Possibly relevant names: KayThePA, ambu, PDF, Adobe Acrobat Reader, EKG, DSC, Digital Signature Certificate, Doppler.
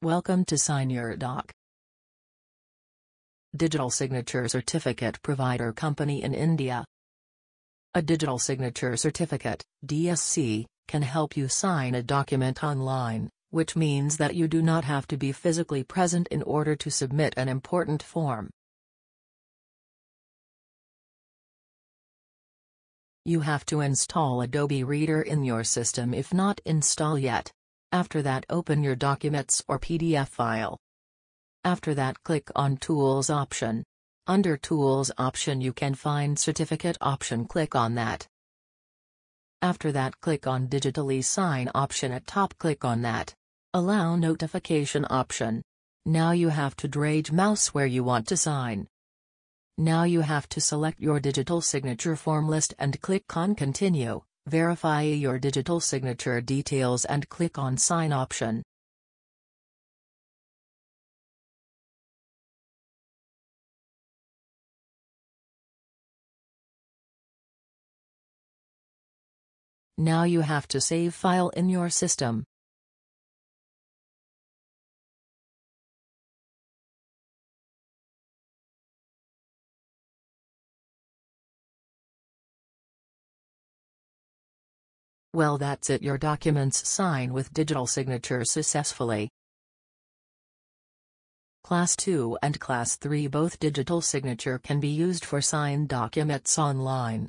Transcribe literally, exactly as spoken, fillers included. Welcome to Sign Your Doc. Digital Signature Certificate Provider Company in India. A Digital Signature Certificate D S C, can help you sign a document online, which means that you do not have to be physically present in order to submit an important form. You have to install Adobe Reader in your system if not install yet. After that, open your documents or P D F file. After that, click on Tools option. Under Tools option you can find Certificate option, click on that. After that, click on Digitally Sign option at top, click on that. Allow notification option. Now you have to drag mouse where you want to sign. Now you have to select your digital signature form list and click on Continue. Verify your digital signature details and click on Sign option. Now you have to save file in your system. Well, that's it. Your documents sign with digital signature successfully. Class two and Class three both digital signature can be used for signed documents online.